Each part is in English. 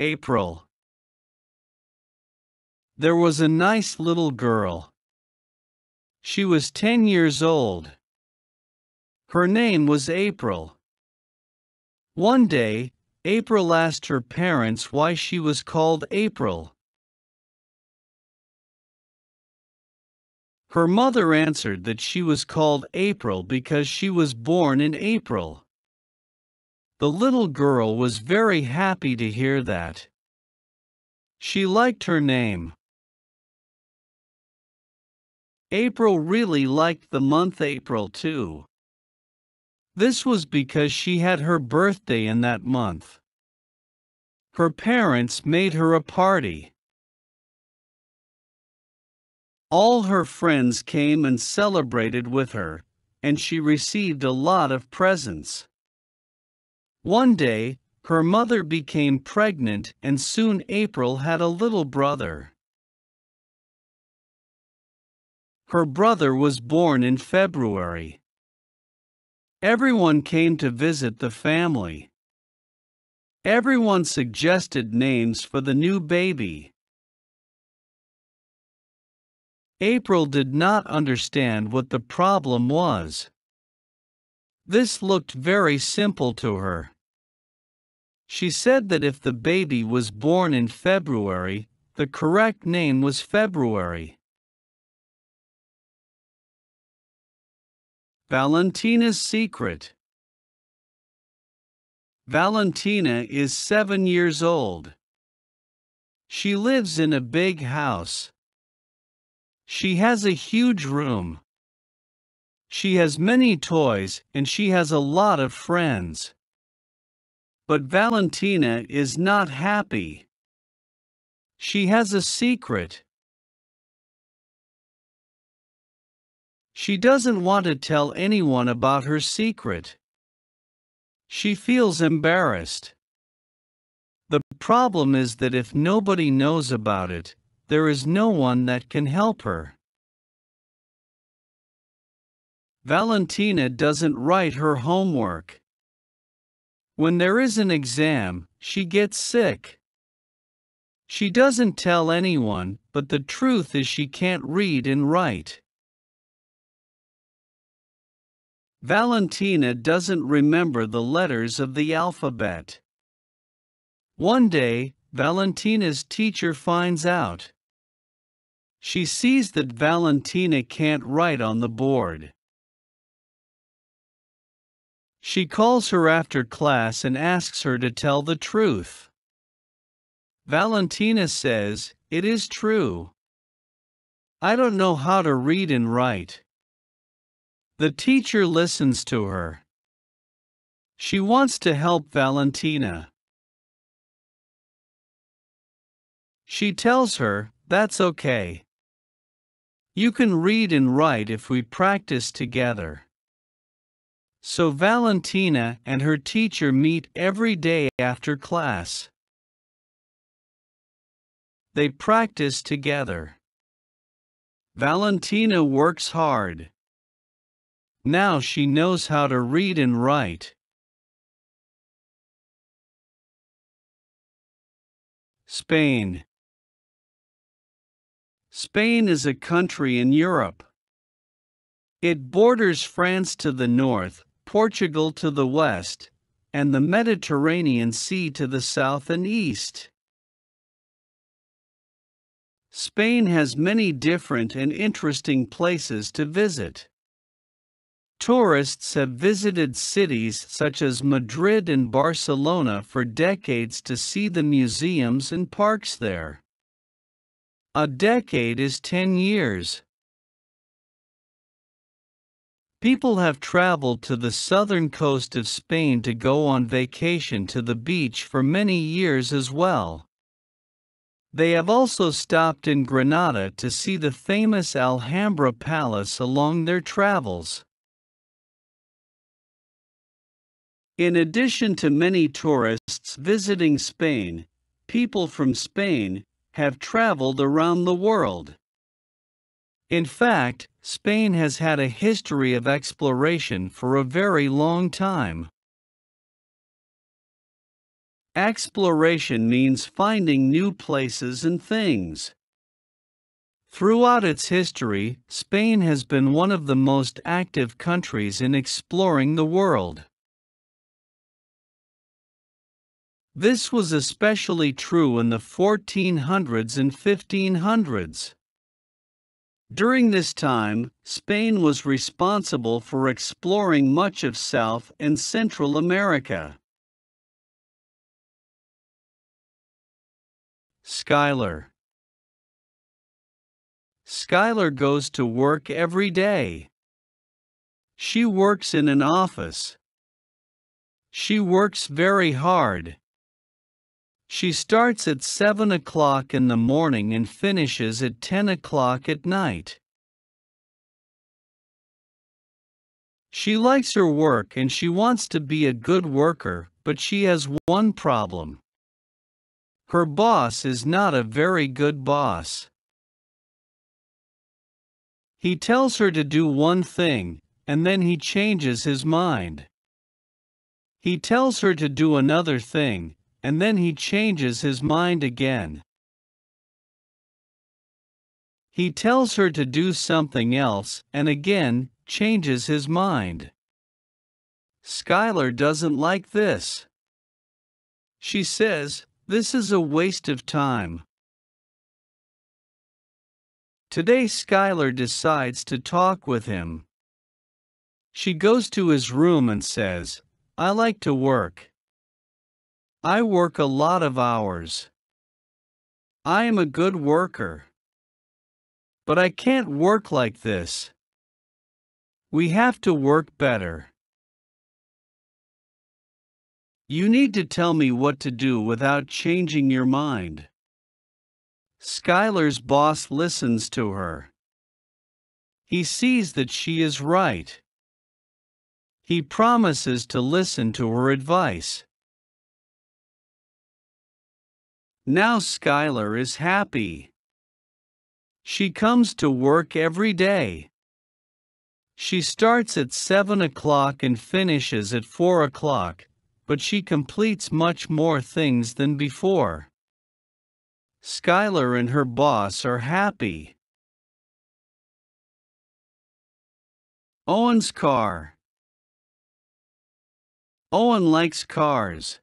April. There was a nice little girl. She was 10 years old. Her name was April. One day, April asked her parents why she was called April. Her mother answered that she was called April because she was born in April. The little girl was very happy to hear that. She liked her name. April really liked the month April too. This was because she had her birthday in that month. Her parents made her a party. All her friends came and celebrated with her, and she received a lot of presents. One day, her mother became pregnant, and soon April had a little brother. Her brother was born in February. Everyone came to visit the family. Everyone suggested names for the new baby. April did not understand what the problem was. This looked very simple to her. She said that if the baby was born in February, the correct name was February. Valentina's secret. Valentina is 7 years old. She lives in a big house. She has a huge room. She has many toys and she has a lot of friends. But Valentina is not happy. She has a secret. She doesn't want to tell anyone about her secret. She feels embarrassed. The problem is that if nobody knows about it, there is no one that can help her. Valentina doesn't write her homework. When there is an exam, she gets sick. She doesn't tell anyone, but the truth is she can't read and write. Valentina doesn't remember the letters of the alphabet. One day, Valentina's teacher finds out. She sees that Valentina can't write on the board. She calls her after class and asks her to tell the truth. Valentina says, "It is true. I don't know how to read and write." The teacher listens to her. She wants to help Valentina. She tells her, "That's okay. You can read and write if we practice together." So Valentina and her teacher meet every day after class. They practice together. Valentina works hard. Now she knows how to read and write. Spain. Spain is a country in Europe. It borders France to the north, Portugal to the west, and the Mediterranean Sea to the south and east. Spain has many different and interesting places to visit. Tourists have visited cities such as Madrid and Barcelona for decades to see the museums and parks there. A decade is 10 years. People have traveled to the southern coast of Spain to go on vacation to the beach for many years as well. They have also stopped in Granada to see the famous Alhambra Palace along their travels. In addition to many tourists visiting Spain, people from Spain have traveled around the world. In fact, Spain has had a history of exploration for a very long time. Exploration means finding new places and things. Throughout its history, Spain has been one of the most active countries in exploring the world. This was especially true in the 1400s and 1500s. During this time, Spain was responsible for exploring much of South and Central America. Schuyler. Schuyler goes to work every day. She works in an office. She works very hard. She starts at 7 o'clock in the morning and finishes at 10 o'clock at night. She likes her work and she wants to be a good worker, but she has one problem. Her boss is not a very good boss. He tells her to do one thing, and then he changes his mind. He tells her to do another thing, and then he changes his mind again. He tells her to do something else, and again, changes his mind. Schuyler doesn't like this. She says, "This is a waste of time." Today Schuyler decides to talk with him. She goes to his room and says, "I like to work. I work a lot of hours. I am a good worker. But I can't work like this. We have to work better. You need to tell me what to do without changing your mind." Schuyler's boss listens to her. He sees that she is right. He promises to listen to her advice. Now Schuyler is happy. She comes to work every day. She starts at 7 o'clock and finishes at 4 o'clock, but she completes much more things than before. Schuyler and her boss are happy. Owen's car. Owen likes cars.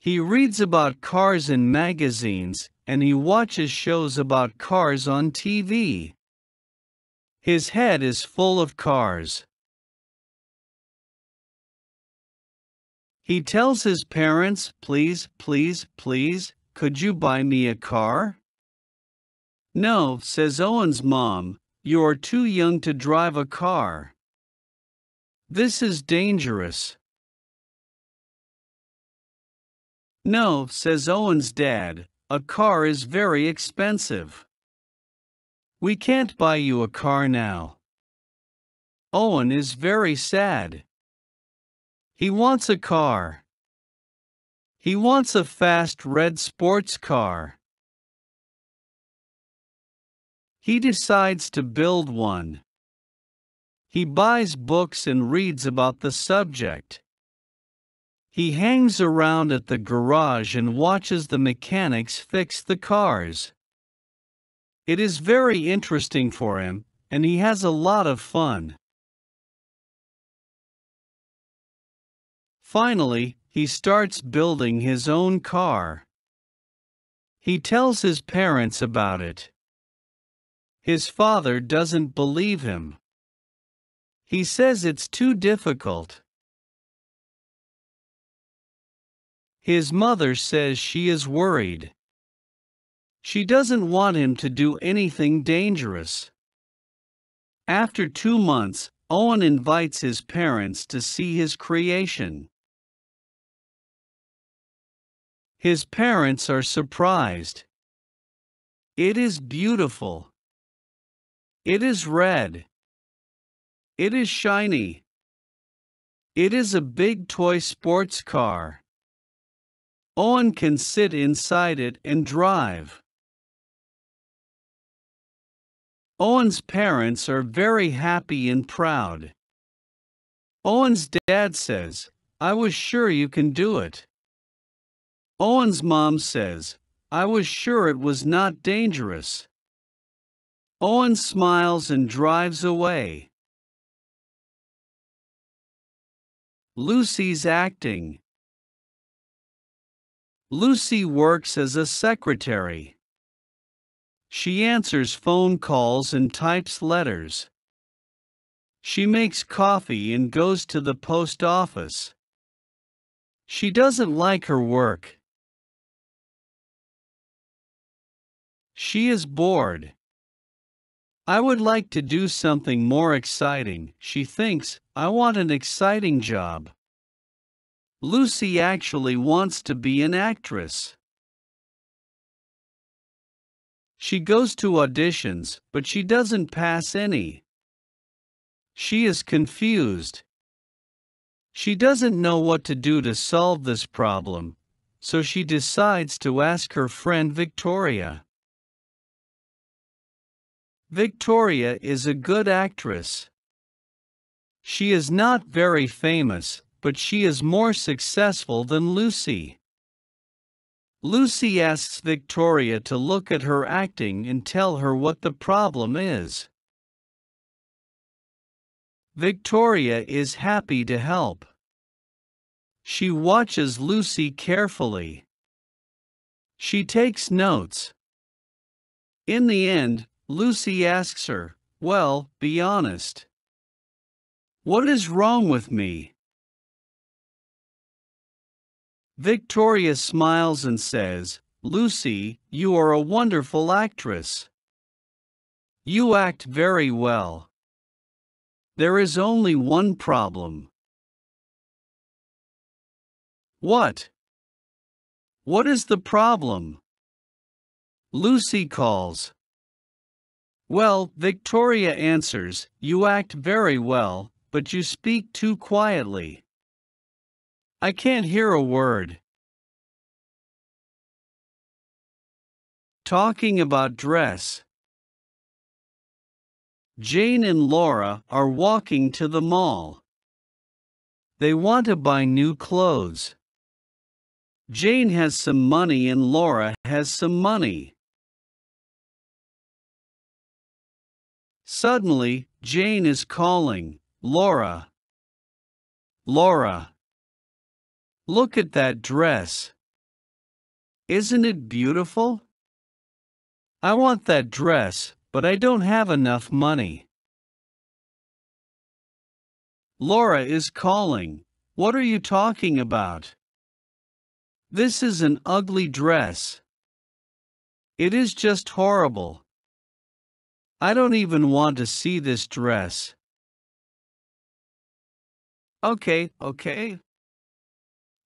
He reads about cars in magazines, and he watches shows about cars on TV. His head is full of cars. He tells his parents, "Please, please, please, could you buy me a car?" "No," says Owen's mom, "you are too young to drive a car. This is dangerous." "No," says Owen's dad, "a car is very expensive. We can't buy you a car now." Owen is very sad. He wants a car. He wants a fast red sports car. He decides to build one. He buys books and reads about the subject. He hangs around at the garage and watches the mechanics fix the cars. It is very interesting for him, and he has a lot of fun. Finally, he starts building his own car. He tells his parents about it. His father doesn't believe him. He says it's too difficult. His mother says she is worried. She doesn't want him to do anything dangerous. After 2 months, Owen invites his parents to see his creation. His parents are surprised. It is beautiful. It is red. It is shiny. It is a big toy sports car. Owen can sit inside it and drive. Owen's parents are very happy and proud. Owen's dad says, "I was sure you can do it. Owen's mom says, "I was sure it was not dangerous." Owen smiles and drives away. Lucy's acting. Lucy works as a secretary. She answers phone calls and types letters. She makes coffee and goes to the post office. She doesn't like her work. She is bored. "I would like to do something more exciting," she thinks. "I want an exciting job." Lucy actually wants to be an actress. She goes to auditions, but she doesn't pass any. She is confused. She doesn't know what to do to solve this problem, so she decides to ask her friend Victoria. Victoria is a good actress. She is not very famous, but she is more successful than Lucy. Lucy asks Victoria to look at her acting and tell her what the problem is. Victoria is happy to help. She watches Lucy carefully. She takes notes. In the end, Lucy asks her, "Well, be honest. What is wrong with me?" Victoria smiles and says, "Lucy, you are a wonderful actress. You act very well. There is only one problem." "What? What is the problem?" Lucy calls. "Well," Victoria answers, "you act very well, but you speak too quietly. I can't hear a word." Talking about dress. Jane and Laura are walking to the mall. They want to buy new clothes. Jane has some money and Laura has some money. Suddenly, Jane is calling, "Laura. Laura, look at that dress. Isn't it beautiful? I want that dress, but I don't have enough money." Laura is calling, "What are you talking about? This is an ugly dress. It is just horrible. I don't even want to see this dress." Okay.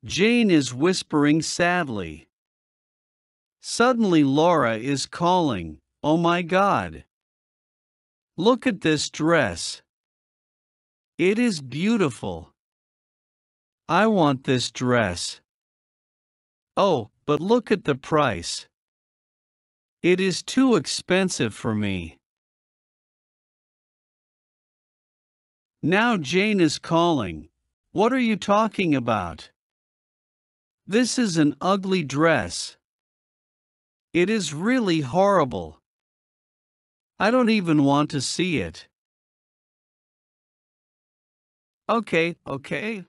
Jane is whispering sadly. Suddenly Laura is calling, "Oh my God. Look at this dress. It is beautiful. I want this dress. Oh, but look at the price. It is too expensive for me." Now Jane is calling, "What are you talking about? This is an ugly dress. It is really horrible. I don't even want to see it." Okay.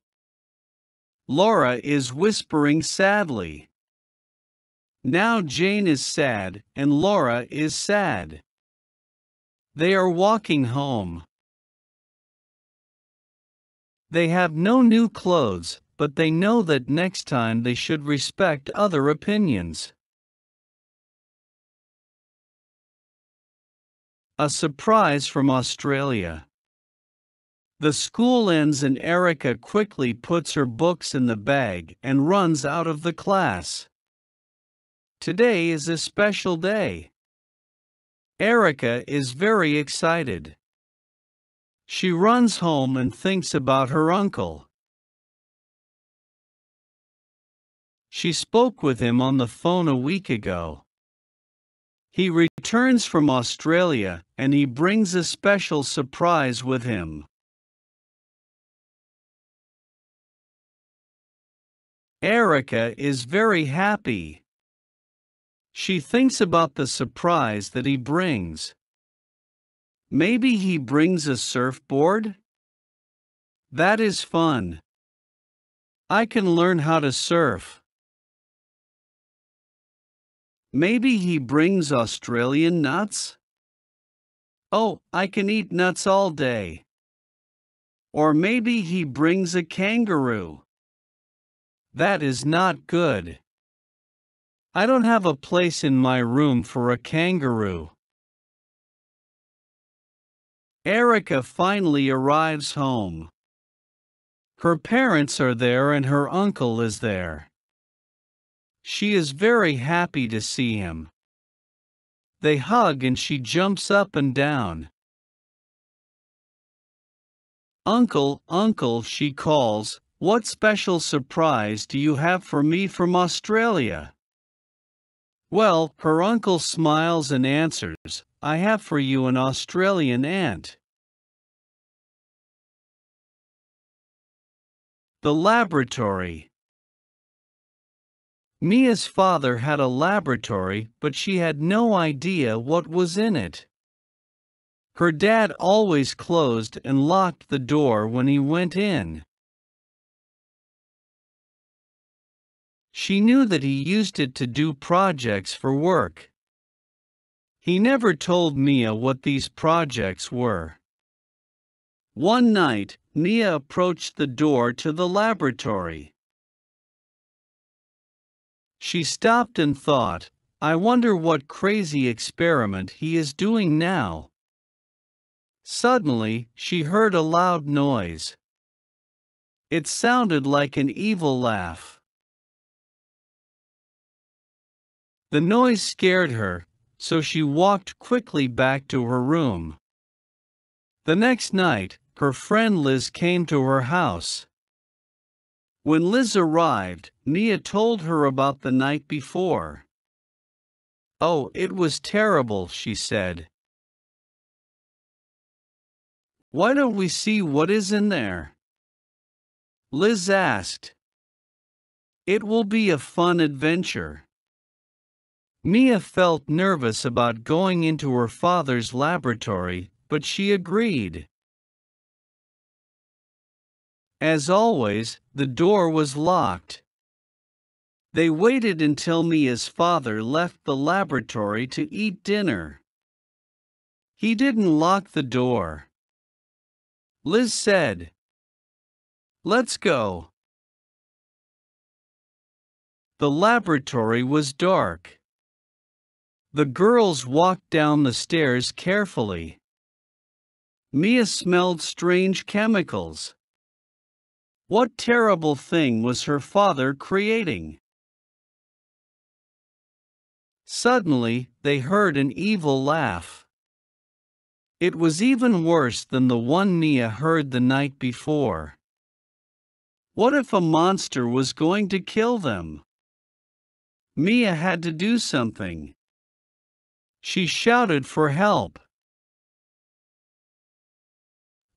Laura is whispering sadly. Now Jane is sad and Laura is sad. They are walking home. They have no new clothes, but they know that next time they should respect other opinions. A surprise from Australia. The school ends and Erica quickly puts her books in the bag and runs out of the class. Today is a special day. Erica is very excited. She runs home and thinks about her uncle. She spoke with him on the phone a week ago. He returns from Australia and he brings a special surprise with him. Erica is very happy. She thinks about the surprise that he brings. Maybe he brings a surfboard? That is fun. I can learn how to surf. Maybe he brings Australian nuts? Oh, I can eat nuts all day. Or maybe he brings a kangaroo. That is not good. I don't have a place in my room for a kangaroo. Erica finally arrives home. Her parents are there and her uncle is there. She is very happy to see him. They hug and she jumps up and down. Uncle, uncle, she calls, what special surprise do you have for me from Australia? Well, her uncle smiles and answers, I have for you an Australian ant. The laboratory. Mia's father had a laboratory, but she had no idea what was in it. Her dad always closed and locked the door when he went in. She knew that he used it to do projects for work. He never told Mia what these projects were. One night, Mia approached the door to the laboratory. She stopped and thought, I wonder what crazy experiment he is doing now. Suddenly, she heard a loud noise. It sounded like an evil laugh. The noise scared her, so she walked quickly back to her room. The next night, her friend Liz came to her house. When Liz arrived, Mia told her about the night before. Oh, it was terrible, she said. Why don't we see what is in there? Liz asked. It will be a fun adventure. Mia felt nervous about going into her father's laboratory, but she agreed. As always, the door was locked. They waited until Mia's father left the laboratory to eat dinner. He didn't lock the door. Liz said, "Let's go." The laboratory was dark. The girls walked down the stairs carefully. Mia smelled strange chemicals. What terrible thing was her father creating? Suddenly, they heard an evil laugh. It was even worse than the one Mia heard the night before. What if a monster was going to kill them? Mia had to do something. She shouted for help.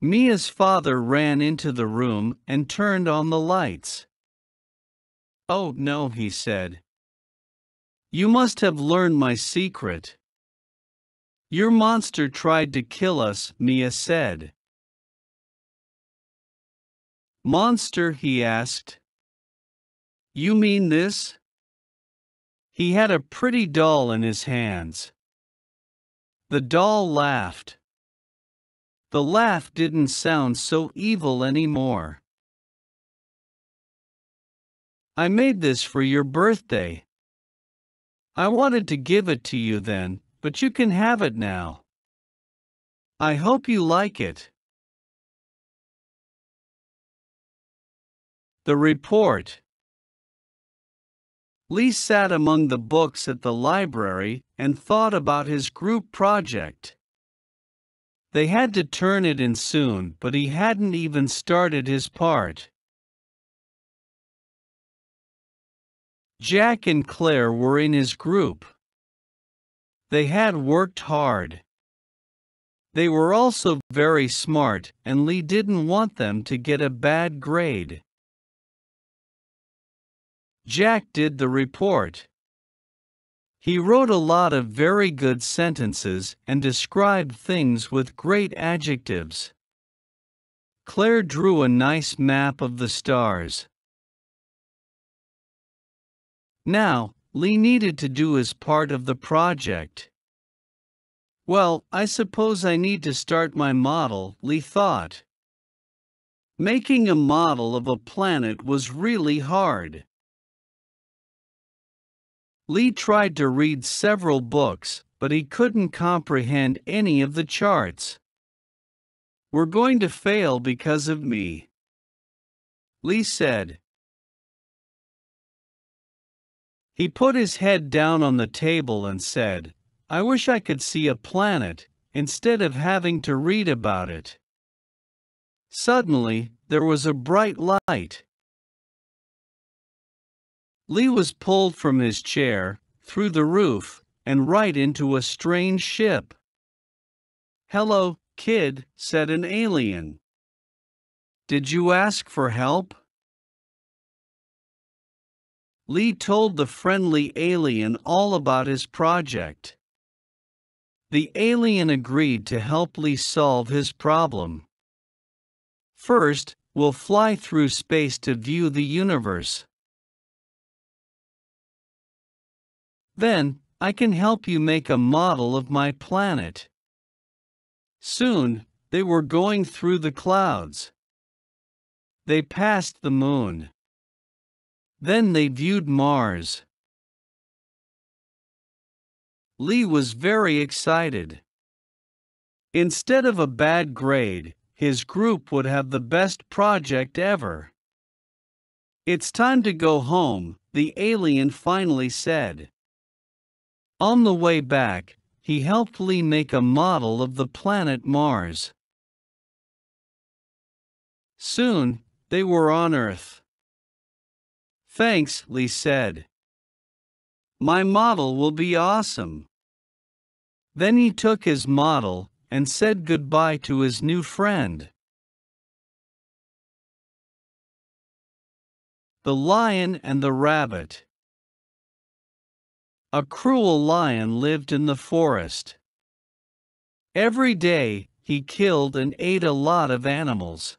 Mia's father ran into the room and turned on the lights. Oh no, he said. You must have learned my secret. Your monster tried to kill us, Mia said. Monster, he asked. You mean this? He had a pretty doll in his hands. The doll laughed. The laugh didn't sound so evil anymore. I made this for your birthday. I wanted to give it to you then, but you can have it now. I hope you like it. The report. Lee sat among the books at the library and thought about his group project. They had to turn it in soon, but he hadn't even started his part. Jack and Claire were in his group. They had worked hard. They were also very smart, and Lee didn't want them to get a bad grade. Jack did the report. He wrote a lot of very good sentences and described things with great adjectives. Claire drew a nice map of the stars. Now, Lee needed to do his part of the project. Well, I suppose I need to start my model, Lee thought. Making a model of a planet was really hard. Lee tried to read several books, but he couldn't comprehend any of the charts. We're going to fail because of me, Lee said. He put his head down on the table and said, I wish I could see a planet, instead of having to read about it. Suddenly, there was a bright light. Lee was pulled from his chair, through the roof, and right into a strange ship. Hello, kid, said an alien. Did you ask for help? Lee told the friendly alien all about his project. The alien agreed to help Lee solve his problem. First, we'll fly through space to view the universe. Then, I can help you make a model of my planet. Soon, they were going through the clouds. They passed the moon. Then they viewed Mars. Lee was very excited. Instead of a bad grade, his group would have the best project ever. It's time to go home, the alien finally said. On the way back, he helped Lee make a model of the planet Mars. Soon, they were on Earth. Thanks, Lee said. My model will be awesome. Then he took his model and said goodbye to his new friend. The Lion and the Rabbit. A cruel lion lived in the forest. Every day, he killed and ate a lot of animals.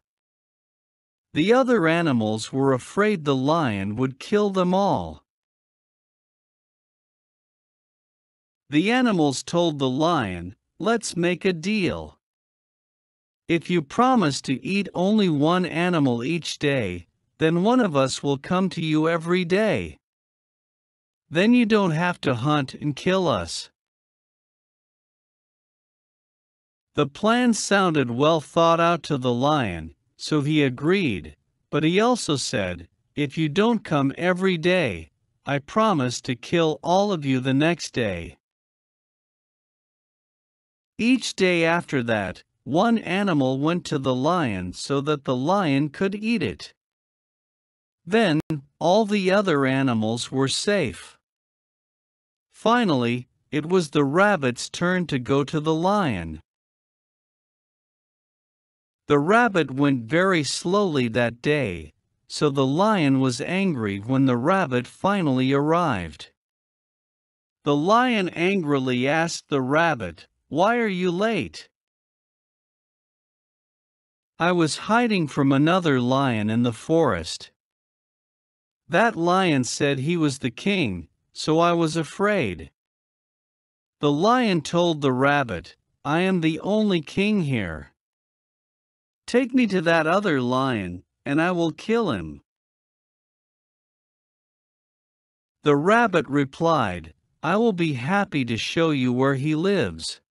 The other animals were afraid the lion would kill them all. The animals told the lion, "Let's make a deal. If you promise to eat only one animal each day, then one of us will come to you every day. Then you don't have to hunt and kill us." The plan sounded well thought out to the lion, so he agreed, but he also said, "If you don't come every day, I promise to kill all of you the next day." Each day after that, one animal went to the lion so that the lion could eat it. Then, all the other animals were safe. Finally, it was the rabbit's turn to go to the lion. The rabbit went very slowly that day, so the lion was angry when the rabbit finally arrived. The lion angrily asked the rabbit, "Why are you late?" "I was hiding from another lion in the forest. That lion said he was the king, so I was afraid." The lion told the rabbit, "I am the only king here. Take me to that other lion, and I will kill him." The rabbit replied, "I will be happy to show you where he lives."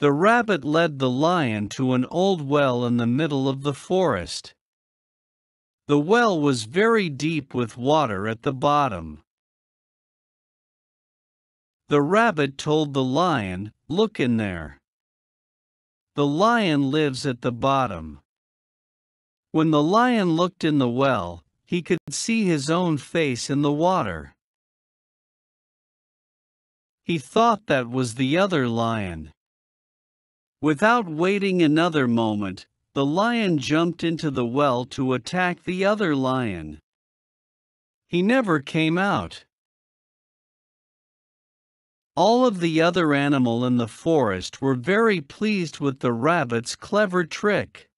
The rabbit led the lion to an old well in the middle of the forest. The well was very deep with water at the bottom. The rabbit told the lion, "Look in there. The lion lives at the bottom." When the lion looked in the well, he could see his own face in the water. He thought that was the other lion. Without waiting another moment, the lion jumped into the well to attack the other lion. He never came out. All of the other animals in the forest were very pleased with the rabbit's clever trick.